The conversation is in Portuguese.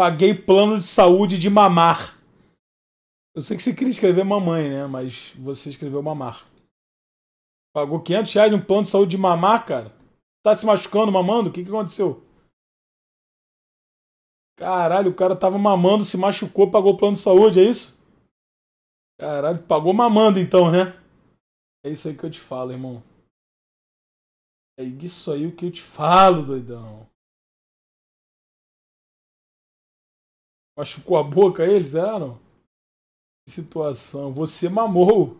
Paguei plano de saúde de mamar. Eu sei que você queria escrever mamãe, né? Mas você escreveu mamar. Pagou 500 reais de um plano de saúde de mamar, cara? Tá se machucando, mamando? O que que aconteceu? Caralho, o cara tava mamando, se machucou, pagou plano de saúde, é isso? Caralho, pagou mamando então, né? É isso aí que eu te falo, irmão. É isso aí o que eu te falo, doidão. Machucou a boca ele, será não? Que situação. Você mamou.